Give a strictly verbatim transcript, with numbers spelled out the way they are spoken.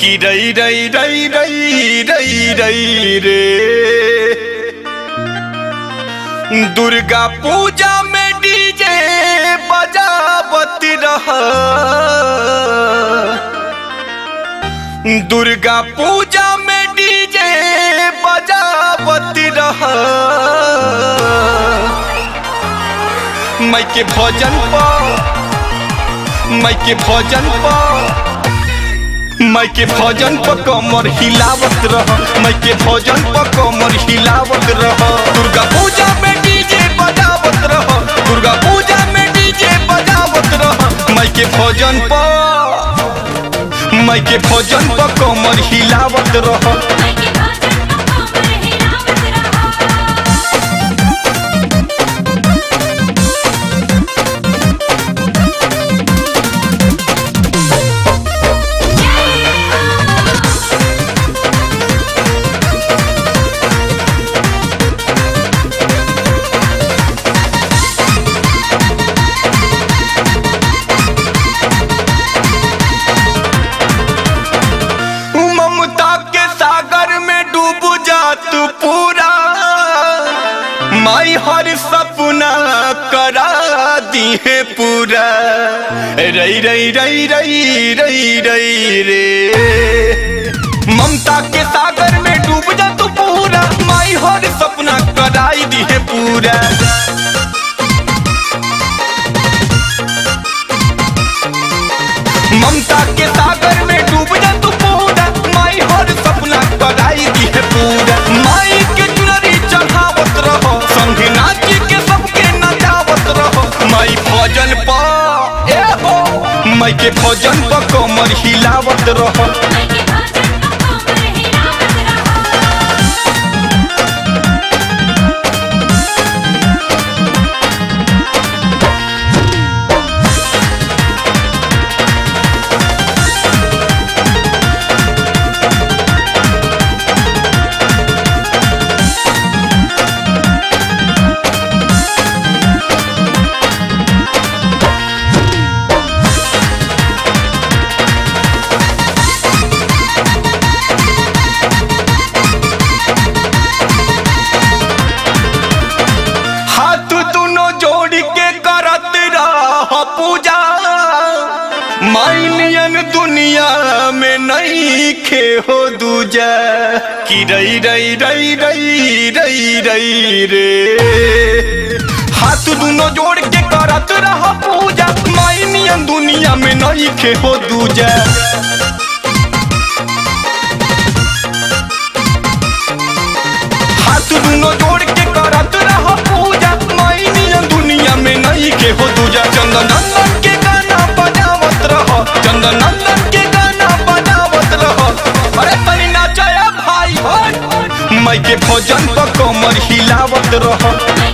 कि डई डई डई डई डई डई रे दुर्गा पूजा में डीजे बजावत रहा, दुर्गा पूजा में डीजे बजावत रहा। माई के भजन पर, माई के भजन पर, माई के भजन पर कमर हिलावत रह, माई के भजन पर कमर हिलावत रह। दुर्गा पूजा में डीजे बजावत रह, दुर्गा पूजा में डीजे बजावत रह। माई के भजन पर, माई के भजन पर कमर हिलावत रह। माई हर सपना करा दी है पूरा। रई रई रई रई रई रई रे ममता के सागर में डूब जा तू पूरा, माई हर सपना कराई दी है पूरा। ममता के सागर में डूब जा तू पूरा, माई हर सपना कराई दी है पूरा। माई के माई के भजन पर कमर हिलावत रह। दुनिया में नहीं खे हो दूजा कि रई रई रई रई रई रई रे हाथ दोनों जोड़ के करत रहा पूजा, माई नियन दुनिया में नहीं खे हो दूजा। हाथ दोनों जोड़ के करत रहा पूजा, माई नियन दुनिया में नहीं खे हो दूजा। चंदन के गाना बजावत रहा, चंदन माई के भजन पर कमर हिलावत रह।